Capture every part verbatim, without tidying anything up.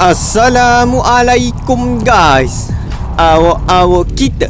Assalamualaikum guys, awak-awak kita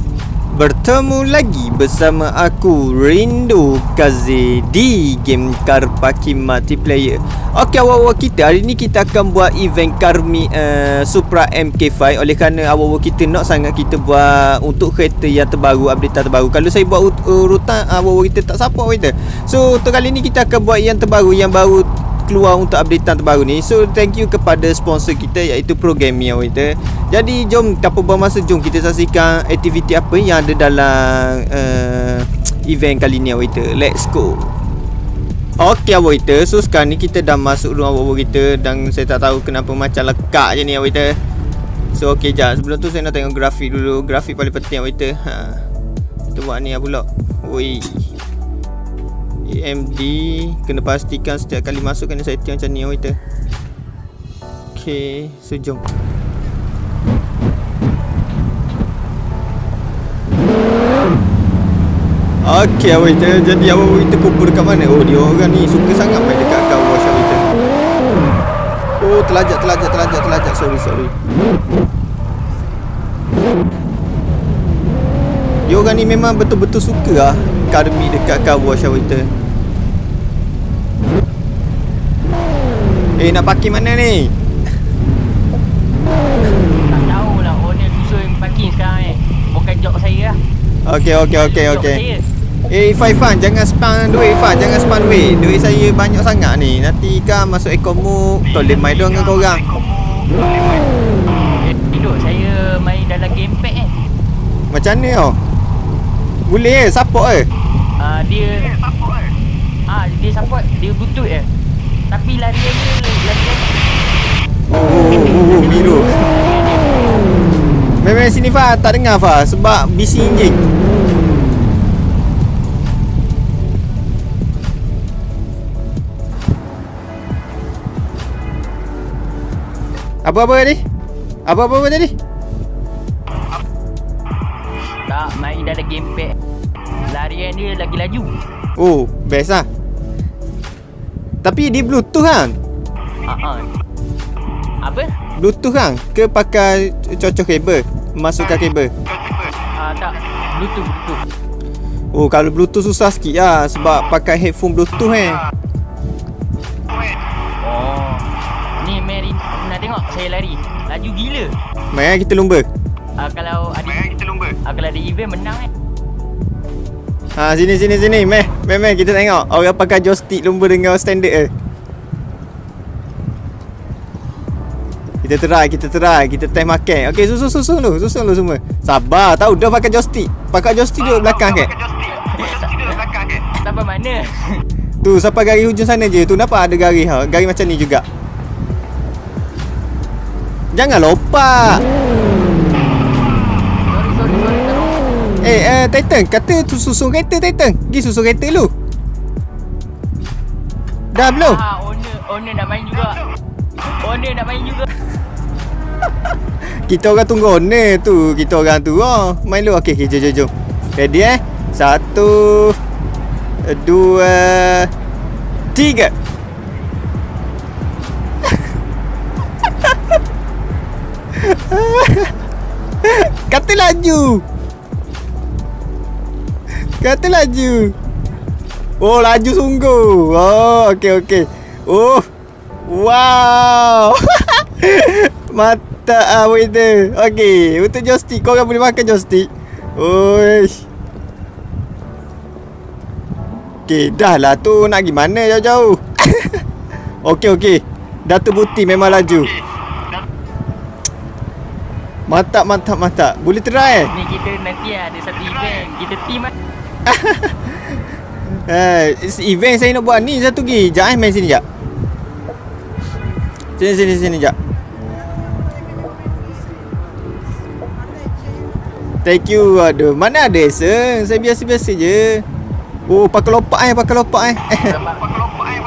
bertemu lagi bersama aku Rindu Kazi di Game Car Parking Multiplayer. Ok awak-awak kita, hari ni kita akan buat event karmi uh, Supra M K five. Oleh kerana awak-awak kita nak sangat kita buat untuk kereta yang terbaru, update terbaru. Kalau saya buat urutan, awak-awak kita tak support kereta. So untuk kali ni kita akan buat yang terbaru, yang baru keluar untuk updatean terbaru ni. So thank you kepada sponsor kita iaitu Pro Gaming kita. Jadi jom tanpa buang masa, jom kita saksikan aktiviti apa yang ada dalam uh, event kali ni kita. Let's go. Okey awak kita, so sekarang ni kita dah masuk ruang awak kita dan saya tak tahu kenapa macam lekak je ni awak kita. So okey jap, sebelum tu saya nak tengok grafik dulu. Grafik paling penting awak kita. Ha. Kita buat ni pula. Oi. A M D kena pastikan setiap kali masuk kena setting macam ni kita. Okey, so jom. Okey awak kita, jadi awak kita kumpul dekat mana? Oh dia orang ni suka sangat main dekat car wash kita. Oh terlajak terlajak terlajak terlajak sorry sorry. Dia orang ni memang betul-betul suka ah karmi dekat car wash kita. Eh nak parking mana ni? Tak tahu lah, owner suruh parking sekarang ni. Bukan job saya lah. Okey okey okey okey. Eh Ifan, jangan spam duit Ifan, jangan spam duit. Duit saya banyak sangat ni. Nanti kan masuk ekomu, toleh main dong dengan kau orang. Tidur saya main dalam gamepad kan. Macam mana kau? Boleh eh, support eh? Uh, dia support eh? Ah, dia support, dia butut eh. Tapi lari dia lari. Oh, oh, oh, oh biru. Memang sini Fah tak dengar Fah sebab busy enjing. Apa-apa tadi? Apa-apa tadi? Tak, main dalam gamepad. Larian dia lagi laju. Oh, best lah. Tapi dia bluetooth kan? Haa uh-uh. Apa? Bluetooth kan? Ke pakai cocok kabel? Masukkan kabel? Haa uh, tak, bluetooth, bluetooth. Oh, kalau bluetooth susah sikit lah sebab pakai headphone bluetooth eh. Oh, ni Mary nak tengok saya lari. Laju gila. Mari kita lumba. Uh, kalau ada kita lumba. Uh, kalau ada event menang eh. Ha sini sini sini meh meh meh kita tengok orang pakai joystick lumba dengan standard eh. Kita try kita try kita test makan. Okey susun susun dulu susun dulu semua. Sabar tahu dah pakai joystick. Pakai joystick duduk belakang kan. Pakai joystick duduk belakang kan. Sampai mana? Tu sampai garis hujung sana je. Tu nampak ada garis ha. Garis macam ni juga. Jangan lompat. Eh, uh, Titan, kata tu susun kereta Titan. Pergi susun kereta lu. Dah belum? Ah, owner, owner nak main juga. Owner nak main juga. Kita orang tunggu owner tu. Kita orang tu oh, main lu. Okey, okay, jom jom jom. Ready eh? Satu, dua, tiga. Kata laju. Kata laju. Oh laju sungguh. Oh okey okey. Oh. Wow. Mata awak itu. Okey, untuk joystick kau orang boleh makan joystick. Oi. Okey, dah lah tu nak pergi mana jauh-jauh. Okey okey. Dah terbukti memang laju. Mantap mantap mantap. Boleh try eh? Ni kita nanti ada satu event kita team ah. Eh, event saya nak buat ni satu lagi. Jap eh main sini jap. Sini sini sini jap. Thank you. Aduh, mana ada sen. Saya biasa-biasa je. Oh, pakai lompat eh, pakai lompat eh. Pakai lompat eh.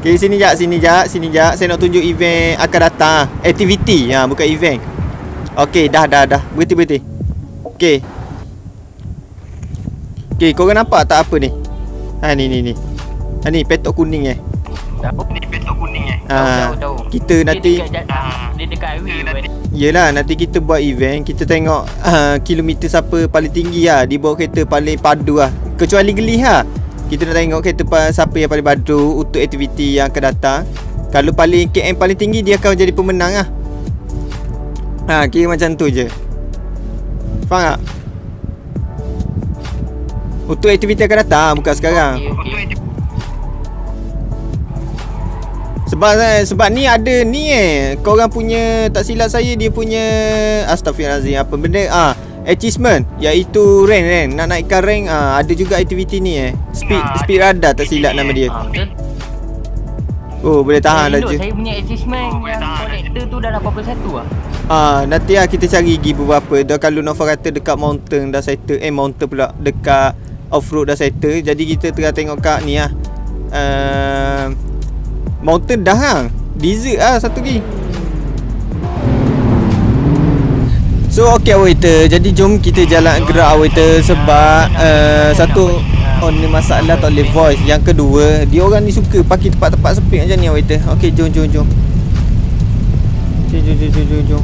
Okey, sini jap, sini jap, sini jap. Saya nak tunjuk event akan datang. Aktiviti, ha, bukan event. Okey, dah dah dah. Berhenti berhenti. Okey. Okey, korang nampak tak apa ni? Ha ni ni ni. Ha ni petok kuning eh. Ni petok Ah, kita nanti dia dekat, dia dekat highway. Yelah, nanti kita buat event, kita tengok uh, kilometer siapa paling tinggi lah. Dia bawa kereta paling padu lah. Kecuali Gelih lah, kita nak tengok kereta siapa yang paling padu untuk aktiviti yang akan datang. Kalau paling K M paling tinggi, dia akan jadi pemenang lah. Ha, kira macam tu je. Faham tak? Untuk aktiviti akan datang, bukan sekarang. Okay, okay. Sebab sebab ni ada ni eh. Korang punya, tak silap saya, dia punya astaghfirullahalazim, apa benda ah, achievement, iaitu rank rank. Nak naikkan rank ah, ada juga aktiviti ni eh. Speed nah, speed radar tak silap nama dia. Ah, oh, boleh tahan lah je. Saya punya achievement oh, yang collector tu dah lapan puluh satu ah. Ah, nanti ah kita cari gigi beberapa. Dah kalau Nova kata dekat mountain dah settle, eh mountain pula dekat off road dah settle. Jadi kita tengah tengok kat ni ah. Uh, mountain dah hang. Desert ah satu lagi. So okey waiter. Jadi jom kita jalan gerak waiter sebab uh, satu oh ni masalah tak boleh voice. Yang kedua, dia orang ni suka parking tempat-tempat sepik macam ni waiter. Okey, jom jom jom. Jom jom jom jom jom.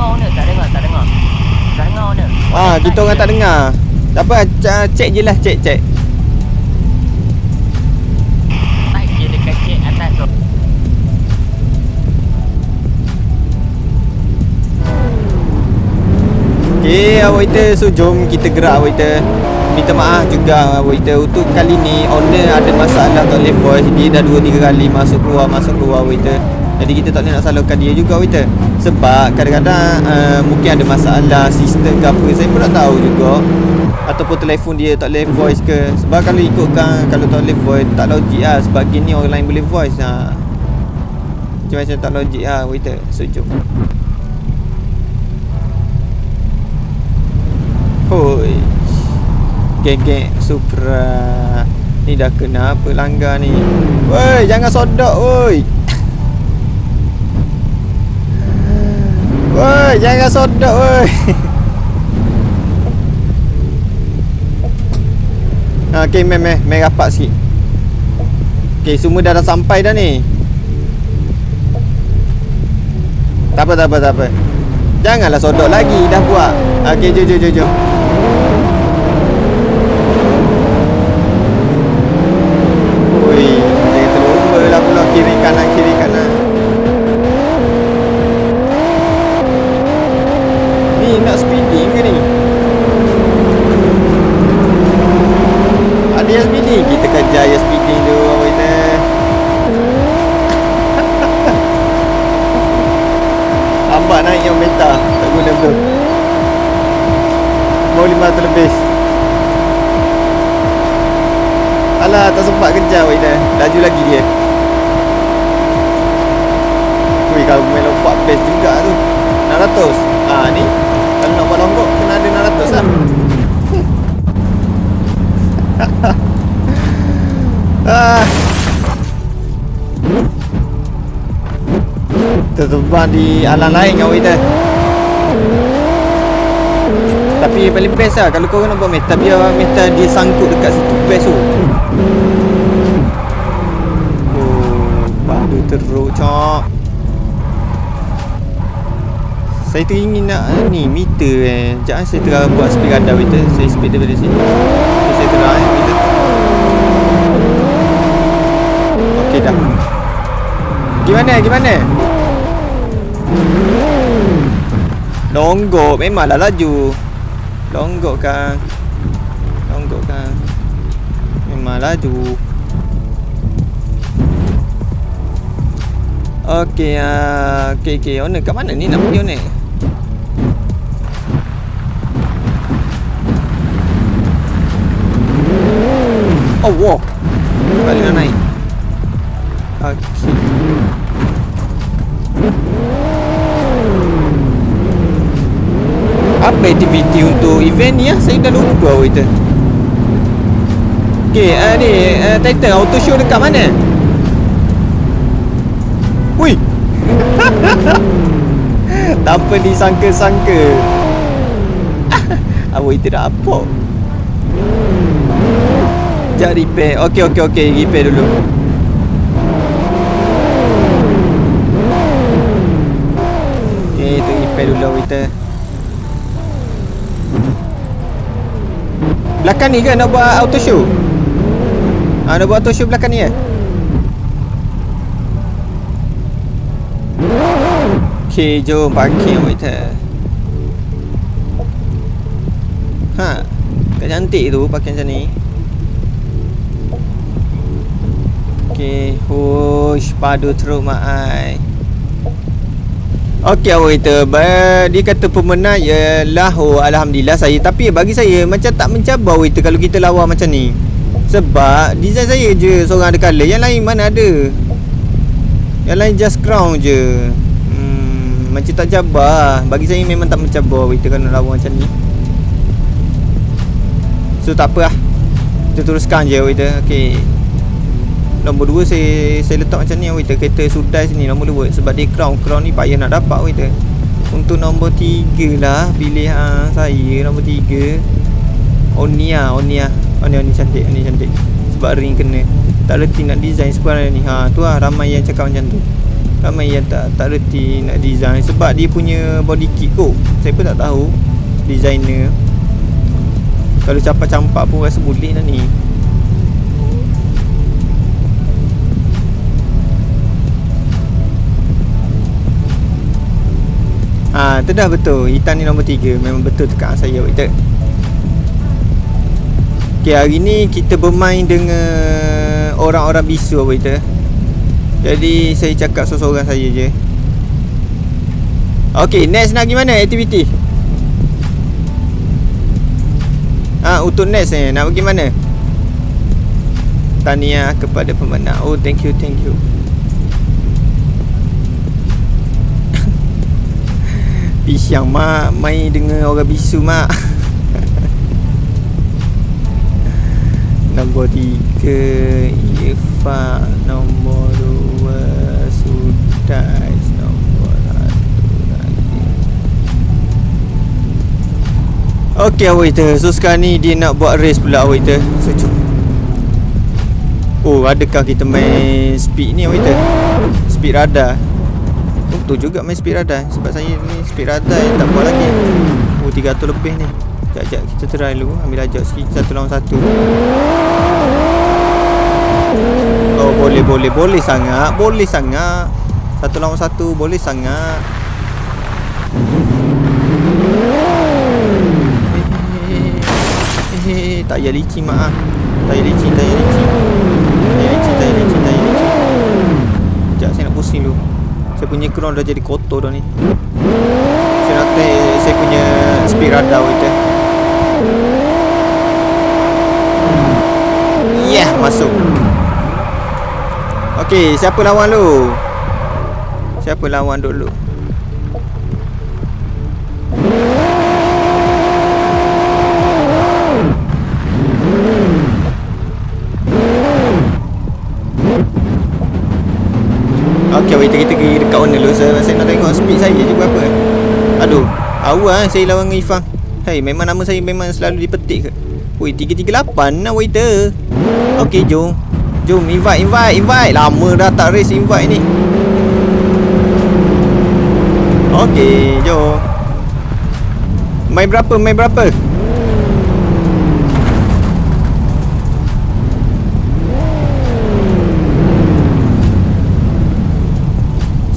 Oh, owner tak dengar, tak dengar. Tak dengar owner. Ah, kita orang tak dengar. Tak apa, cek je lah, cek cek. Naik je dekat cek atas tu. Okey, waiter, so jom kita gerak waiter. Minta maaf juga waiter, untuk kali ni owner ada masalah tak boleh voice. Dia dah dua tiga kali masuk keluar masuk keluar waiter. Jadi kita tak boleh nak salahkan dia juga waiter. Sebab kadang-kadang uh, mungkin ada masalah sistem ke apa, saya pun tak tahu juga. Ataupun telefon dia tak boleh voice ke. Sebab kalau ikutkan, kalau tak boleh voice tak logik lah. Sebab gini orang lain boleh voice lah. Macam-macam tak logik lah waiter. So jom. Hoi geng-geng Supra ni dah kena apa langgar ni. Woi, jangan sodok woi. Woi, jangan sodok woi. Ha, okey meh meh, meh rapat sikit. Okey, semua dah dah sampai dah ni. Tak apa tak apa tak apa. Janganlah sodok lagi, dah buat. Okey, jom jom jom jom. Tertebar di alam lain dengan waiter. Tapi paling best lah kalau korang nak buat meta, biar meta dia sangkut dekat situ, best tu. Oh, padu teruk cok. Saya teringin nak ni meter eh. Sekejap saya terang buat speed radar waiter. Saya speed daripada sini. So, saya terang eh, meter. Ok dah. Gimana gimana? Longgok, memanglah laju. Longgok kan. Longgok kan. Memang laju. Okey ah, uh, okey okey. Owner kat mana ni nak pergi owner? Oh wow. Balik nak naik. Okey. Apa aktiviti untuk event ni lah, saya dah lupa waiter. Okey, uh, ni uh, Titan auto show dekat mana? Ui. Tanpa disangka-sangka. Ah, waiter dah apa? Jari repair. Okey okey okey, repair dulu. Felulaw kita. Belakang ni ke nak buat auto show? Ha, nak buat auto show belakang ni ke? Okay, jom parking kita. Ha, kat cantik tu parking macam ni. Okay, hush, padu teruk maai. Okey awak kita ber, dia kata pemenang ialah, oh, alhamdulillah saya. Tapi bagi saya macam tak mencabar kita kalau kita lawa macam ni. Sebab design saya je seorang ada colour, yang lain mana ada. Yang lain just crown je. Hmm, macam tak cabar. Bagi saya memang tak mencabar kita kena lawa macam ni. So tak apalah. Kita teruskan je awak kita. Okey. Nombor dua saya saya letak macam ni awak kita, kereta sudai sini nombor dua sebab dia crown. Crown ni payah nak dapat awak kita. Untuk nombor tiga lah pilihan saya nombor tiga. Onia, Onia. Onia ni cantik, ni cantik. Sebab ring kena. Tak reti nak design sekarang ni. Ha, tu lah ramai yang cakap macam tu. Ramai yang tak tak reti nak design sebab dia punya body kit kot. Saya pun tak tahu designer. Kalau campak-campak pun rasa boleh dah ni. Ah, ha, tu dah betul. Hitam ni nombor tiga. Memang betul tekan saya kita. Okey, hari ni kita bermain dengan orang-orang bisu apa kita. Jadi saya cakap seorang-seorang saya je. Okey, next nak pergi mana aktiviti? Ah, ha, untuk next ni nak pergi mana? Tahniah kepada pemenang. Oh, thank you, thank you. Siang mak main dengan orang bisu mak. Nombor tiga Irfan, nombor dua Sudais, nombor satu lagi. Okey awak kita. So sekarang ni dia nak buat race pula awak kita. So jom. Oh, adakah kita main speed ni awak kita? Speed radar. Betul juga main speed radar. Sebab saya ni speed radar yang tak buat lagi. Oh, tiga ratus lebih ni. Sekejap-sekejap kita try dulu. Ambil ajak sikit. Satu lawan satu. Oh, boleh, boleh. Boleh sangat. Boleh sangat. Satu lawan satu. Boleh sangat. Eh, eh, eh, eh. Tak payah licin mak ah. Tak payah licin, tak payah licin. Tak payah licin, tak payah licin, tak payah licin. Sekejap saya nak pusing dulu. Saya punya crown dah jadi kotor dah ni. Saya nak test saya punya speed radar kita. Yeah, masuk. Okey, siapa lawan lu? Siapa lawan dulu? Okey, awak kita pergi dekat owner dulu. Saya, saya nak tengok speed saya je berapa. Aduh, awal saya lawan dengan Ifang. Hai, hey, memang nama saya memang selalu dipetik ke? Oi, tiga tiga lapan nak waiter. Okey, jom. Jom invite, invite, invite. Lama dah tak race invite ni. Okey, jom. Main berapa? Main berapa?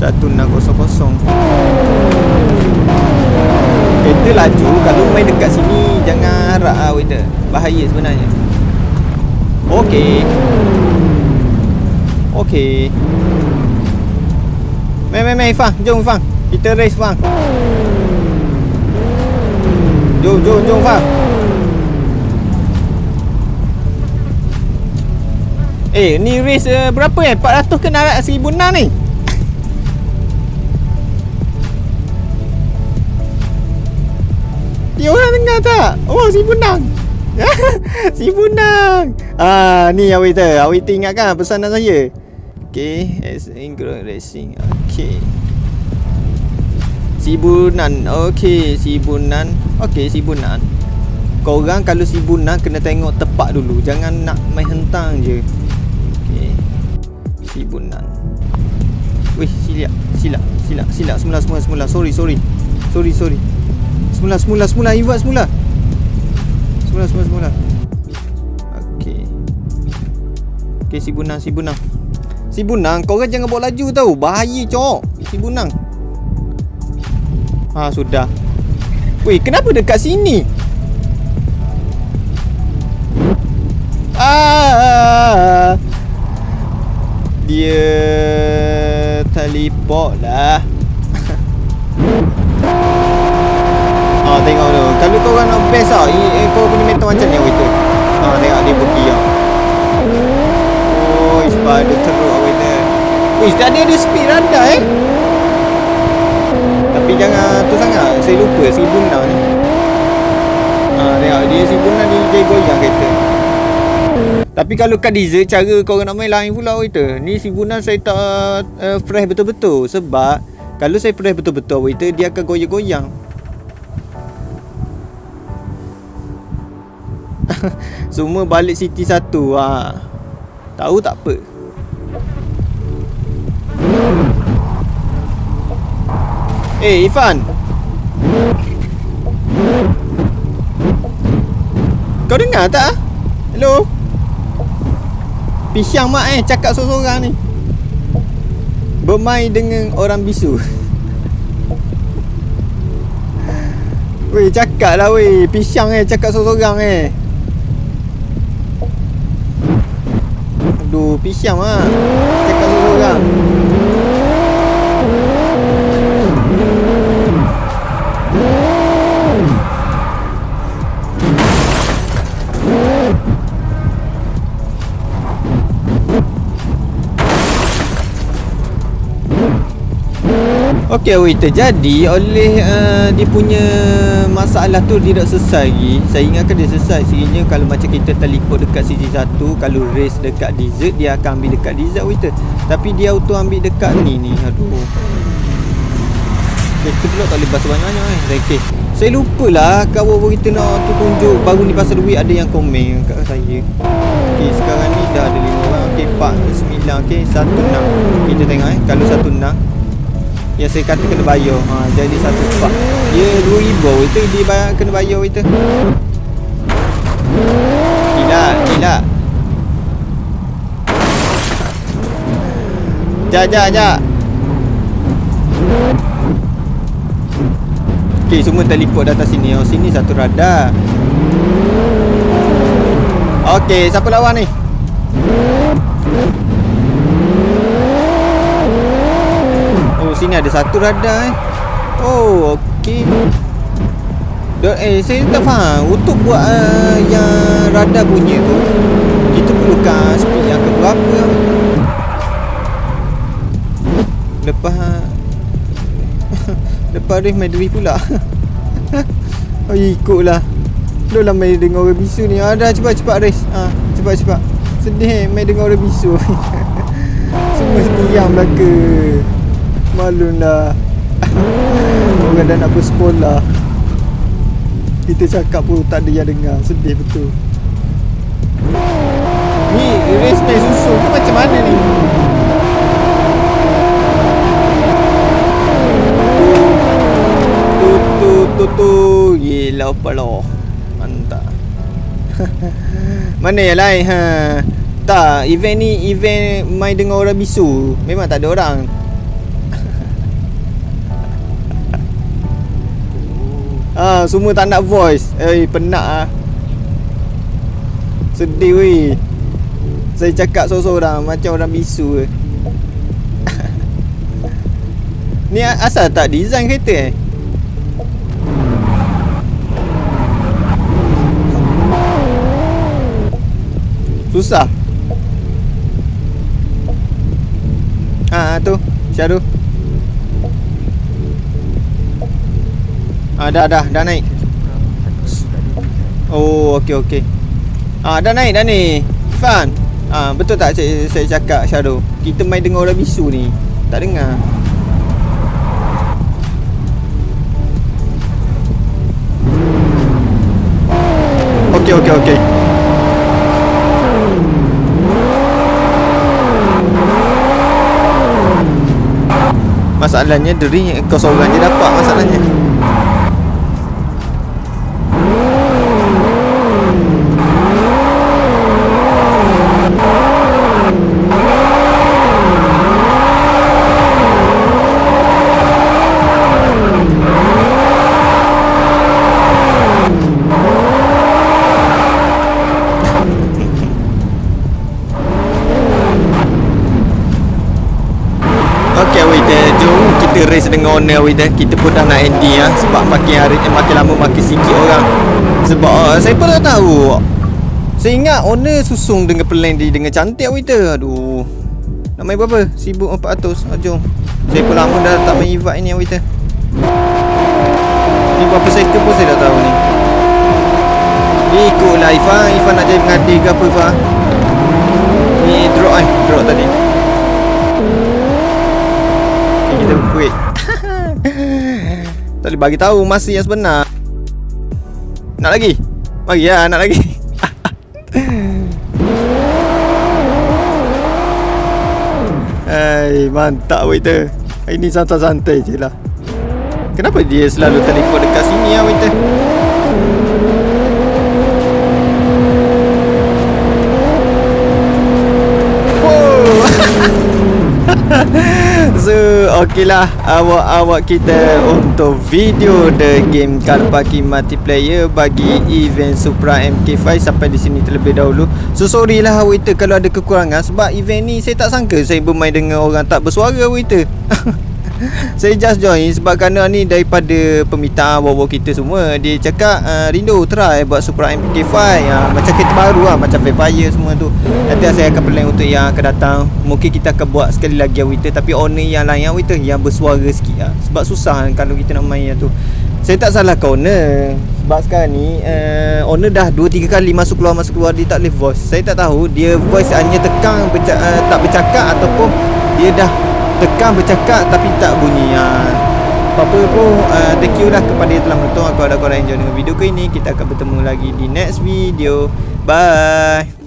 satu enam kosong kosong. Kereta laju. Kalau main dekat sini jangan harap lah waiter. Bahaya sebenarnya. Okey. Okey. Main main main Fang. Jom Fang. Kita race Fang. Jom jom jom Fang. Eh ni race uh, berapa eh? empat ratus ke seribu enam ratus ni? Dia orang dengar tak? Oh, si Bunang. Si Bunang. Ah, ni awak kita. Awak kita ingatkan pesanan saya. Okey, Engro Racing. Okey. Si Bunang. Okey, si Bunang. Okey, si Bunang. Kau orang kalau si Bunang kena tengok tepat dulu. Jangan nak main hentang je. Okey. Si Bunang. Weh, silap, silap, silap, silap semula semula semula. Sorry, sorry. Sorry sorry. Semula semula semula invert semula. Semula semula semula. Okey. Okey si Bunang si Bunang. Si Bunang kau orang jangan bawa laju tau. Bahaya cok. Si Bunang. Ah sudah. Weh, kenapa dekat sini? Ah. Dia teleport lah. Ah tengok tu. Kalau kau orang nak best ah, eh kau punya mentor macam ni begitu. Ah tengok dia pergi ah. Oi, sepadu teruk awak ni. Weh, dah dia ada speed rendah eh. Tapi jangan tu sangat. Saya lupa si Bunang ni. Haa tengok dia si Bunang ni jadi goyang kereta. Tapi kalau kat Deezer cara korang nak main lain pula kereta. Ni si Bunang saya tak uh, fresh betul-betul. Sebab kalau saya fresh betul-betul kereta dia akan goyang-goyang. Semua balik City satu ah. Tahu tak apa. Eh, hey, Ifan. Kau dengar tak? Hello. Pisang mak eh cakap sorang-sorang ni. Bermain dengan orang bisu. Weh, cakap lah weh. Pisang eh cakap sorang-sorang eh. Aduh, pisang ah. Cakap sorang-sorang. Okey, waiter. Jadi oleh uh, dia punya masalah tu dia tak selesai lagi. Saya ingatkan dia selesai. Sekiranya kalau macam kita terliput dekat sisi satu, kalau race dekat desert dia akan ambil dekat desert waiter. Tapi dia auto ambil dekat ni ni. Aduh. Kita pula tak boleh bahasa banyak-banyak eh. Okey. Saya lupalah kawan kita nak tu tunjuk baru ni pasal duit ada yang komen kat saya. Okey, sekarang ni dah ada lima orang. Okey, empat sembilan okey, satu enam. Kita tengok eh kalau satu enam yang saya kata kena bayar. Ha, jadi satu sebab dia dua ribu itu dia bayar, kena bayar kita. Gila, gila. Jap, jap, jap. Okey, semua teleport datang sini. Oh, sini satu radar. Okey, siapa lawan ni? Sini ada satu radar eh. Oh okey. Eh saya tak faham untuk buat uh, yang radar bunyi tu kita perlukan speed yang ke berapa. Lepas lepas dia medley pula. Oh ikutlah. Lu lah main dengan orang bisu ni. Ada ah, cepat-cepat race. Ah cepat-cepat. Sedih main dengan orang bisu. Semua diam belaka. Malu lah. Orang dah nak bersekolah. Kita cakap pun tak ada yang dengar. Sedih betul. Ni race ni susu ke macam mana ni? Tu tu tu tu. Gila pala. Mantap. Mana yang lain ha? Tak, event ni event main dengan orang bisu. Memang tak ada orang. Ah, semua tak nak voice. Eh penat ah. Sedih weh. Saya cakap sorang-sorang macam orang bisu. Ni asal tak design kereta eh. Susah. Ah tu, Syaru. Ah, dah dah dah naik. Oh okey okey. Ah dah naik dah ni. Fan. Ah betul tak saya, saya cakap Shadow. Kita main dengar orang bisu ni. Tak dengar. Okey okey okey. Masalahnya dari kau seorang je dapat masalahnya. dengan owner weh dah. Kita pun dah nak ending lah, sebab makin hari eh, makin lama makin sikit orang. Sebab uh, saya pun tak tahu. Saya ingat owner susung dengan plan dia dengan cantik weh dah. Aduh. Nak main berapa? seribu empat ratus. Ah, jom. Saya pun lama dah tak main event ni weh dah. Ni berapa second pun saya dah tahu ni. Ikutlah Ifah. Ifah nak jadi pengantin ke apa Ifah? Ni drop kan? Drop tadi. Okay, kita wait. Tak boleh bagi tahu masa yang sebenar. Nak lagi? Mari lah nak lagi. Hai, mantap waiter. Hari ni santai-santai je lah. Kenapa dia selalu teleport dekat sini lah waiter? So okeylah awak-awak kita untuk video The Game Car Parking Multiplayer bagi event Supra M K five sampai di sini terlebih dahulu. So sorry lah waiter kalau ada kekurangan, sebab event ni saya tak sangka saya bermain dengan orang tak bersuara waiter. Saya just join sebab kerana ni daripada permintaan wawa kita semua. Dia cakap uh, rindu try buat Supra M K five uh, macam kereta baru lah, macam Vampire semua tu. Nanti saya akan plan untuk yang akan datang. Mungkin kita akan buat sekali lagi yang waiter, tapi owner yang lain yang waiter yang bersuara sikit lah. Sebab susah kalau kita nak main yang tu. Saya tak salah ke owner, sebab sekarang ni uh, owner dah dua tiga kali masuk keluar masuk keluar dia tak boleh voice. Saya tak tahu dia voice hanya tekan berca uh, tak bercakap ataupun dia dah tekan bercakap tapi tak bunyi. Ha, apa-apa pun uh, thank you lah kepada yang telah menonton. Kalau ada korang enjoy dengan video ke ini, kita akan bertemu lagi di next video. Bye.